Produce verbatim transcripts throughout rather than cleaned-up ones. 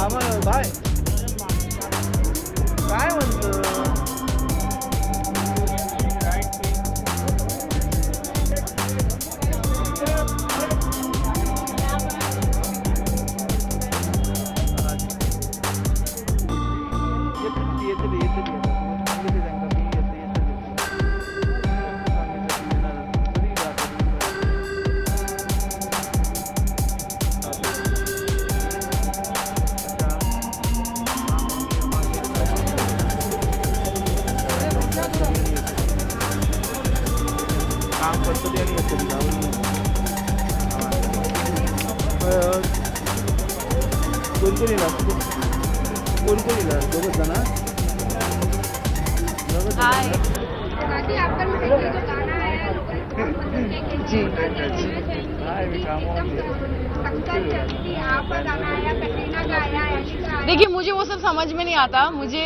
कामल भाई काय म्हणतो? देखिए मुझे वो सब समझ में नहीं आता, मुझे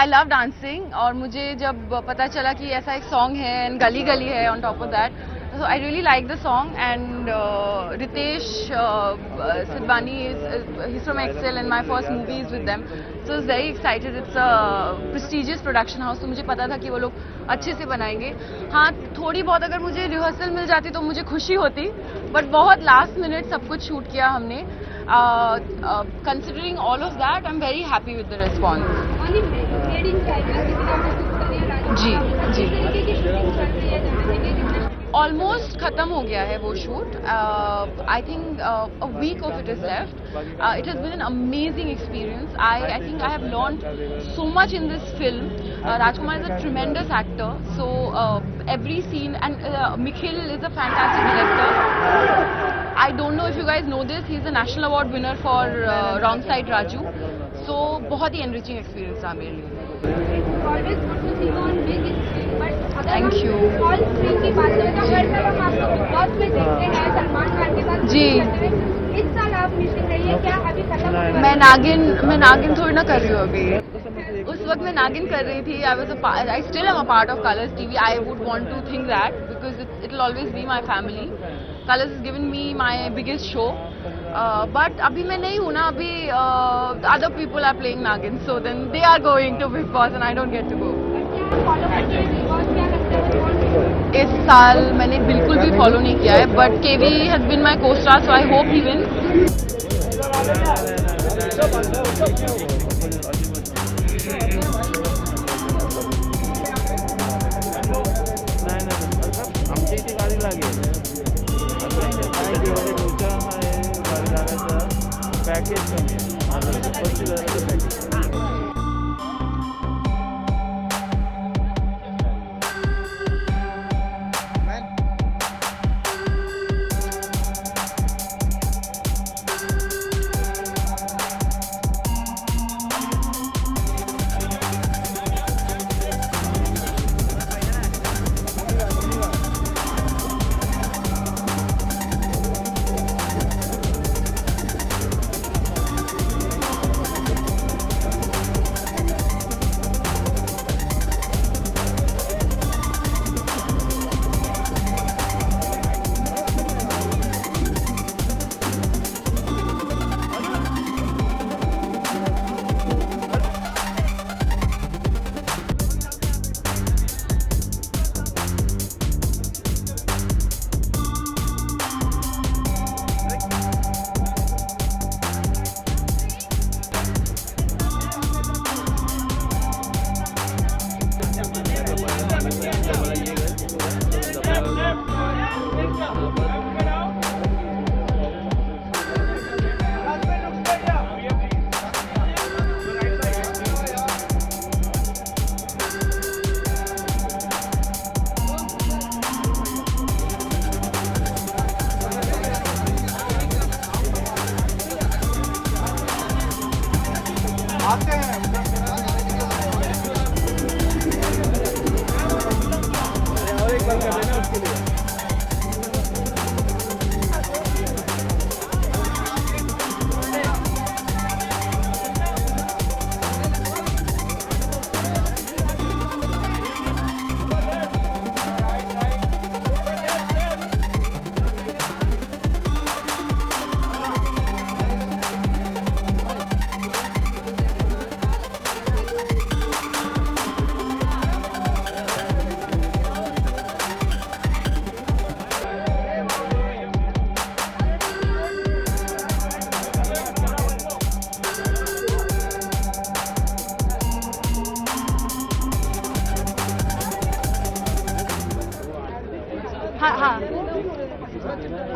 आई लव डांसिंग और मुझे जब पता चला कि ऐसा एक सॉन्ग है एंड गली गली है on top of that, so I really like the song and uh, Ritesh uh, Sidbani is uh, he's from Excel and my first movie is with them, so I was very excited. It's a prestigious production house, तो मुझे पता था कि वो लोग अच्छे से बनाएंगे. हाँ, थोड़ी बहुत अगर मुझे रिहर्सल मिल जाती तो मुझे खुशी होती, but बहुत last minute सब कुछ शूट किया हमने. Uh, uh, considering all of that, I'm very happy with the response. जी जी almost khatam ho gaya hai wo shoot. uh, I think uh, a week of it is left. Uh, it has been an amazing experience. I I think I have learned so much in this film. uh, Rajkumar is a tremendous actor, so uh, every scene, and uh, Mikhail is a fantastic director. I don't know if you guys know this, he is a national award winner for uh, Wrong Side Raju, so bahut hi enriching experience tha mere liye. Always good to see you on big screen. Thank you. All three की बात करें तो हर बार हम आपको big boss में देखते हैं सलमान खान के साथ जी. इस साल आप मिसिंग रही है क्या? अभी खत्म. मैं नागिन मैं नागिन थोड़ी ना कर रही हूँ अभी. उस वक्त मैं नागिन कर रही थी. I was I still am a part of Colors TV. I would want to think that because it will always be my family. Colors is given me my biggest show, but अभी मैं नहीं हूँ ना. अभी other people are playing Naagin, so then they are going to Bigg Boss and I don't get to go. इस साल मैंने बिल्कुल भी फॉलो नहीं किया है, but KV has been my costar, so I hope he wins.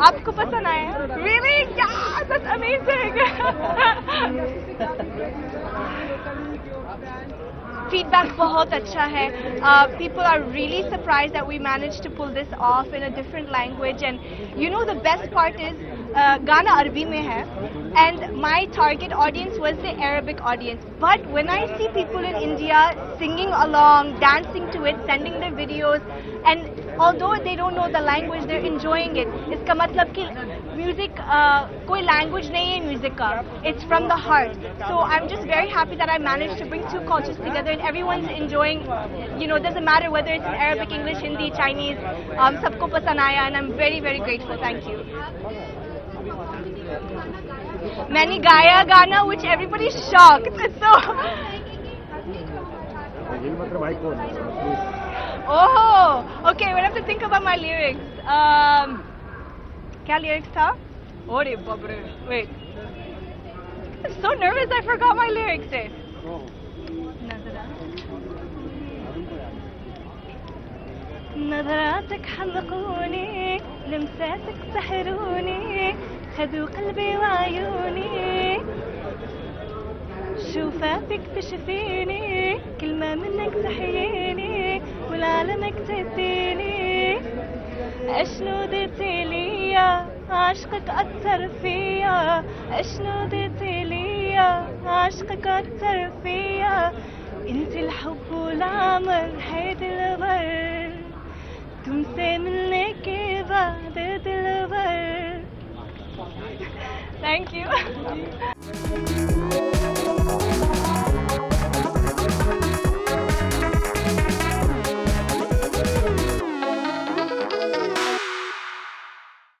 आपको पसंद आया? Really? Yeah, that's amazing. Feedback बहुत अच्छा है. Uh, people are really surprised that we managed to pull this off in a different language. And you know the best part is, uh, गाना अरबी में है. And my target audience was the Arabic audience. But when I see people in India singing along, dancing to it, sending their videos, and although they don't know the language, they're enjoying it. इसका मतलब कि music कोई language नहीं है music का. It's from the heart. So I'm just very happy that I managed to bring two cultures together and everyone's enjoying. You know, it doesn't matter whether it's in Arabic, English, Hindi, Chinese. Um, सबको पसंद आया, and I'm very, very grateful. Thank you. मैंने गाया गाना which everybody shocked. So oh, okay, we'll have to think about my lyrics. Um, क्या lyrics था? Oh, wait. I'm so nervous I forgot my lyrics. نظراتك حلقوني لمساتك سحروني خذوا قلبي وعيوني شوفاتك تشفيني كلمة منك تحييني والعالمك تديني اشنو درتي ليا عشقك اثر فيا اشنو درتي ليا عشقك اثر فيا انت الحب والعمر هيدي الغمر تمسي منك بعد دلبر. Thank you.